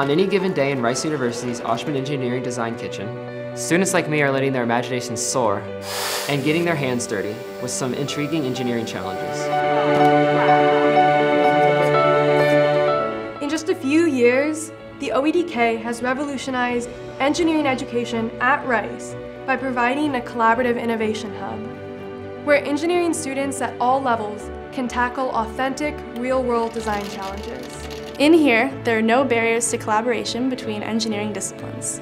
On any given day in Rice University's Oshman Engineering Design Kitchen, students like me are letting their imaginations soar and getting their hands dirty with some intriguing engineering challenges. In just a few years, the OEDK has revolutionized engineering education at Rice by providing a collaborative innovation hub, where engineering students at all levels can tackle authentic, real-world design challenges. In here, there are no barriers to collaboration between engineering disciplines.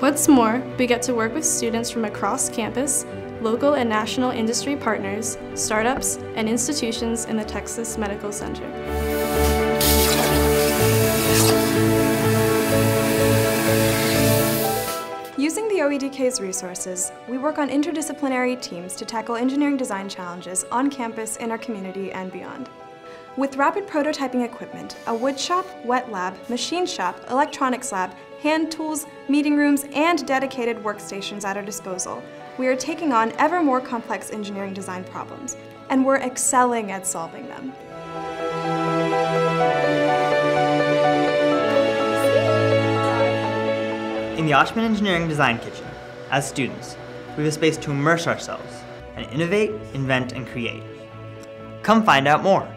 What's more, we get to work with students from across campus, local and national industry partners, startups, and institutions in the Texas Medical Center. Using the OEDK's resources, we work on interdisciplinary teams to tackle engineering design challenges on campus, in our community, and beyond. With rapid prototyping equipment, a wood shop, wet lab, machine shop, electronics lab, hand tools, meeting rooms, and dedicated workstations at our disposal, we are taking on ever more complex engineering design problems, and we're excelling at solving them. In the Oshman Engineering Design Kitchen, as students, we have a space to immerse ourselves and innovate, invent, and create. Come find out more.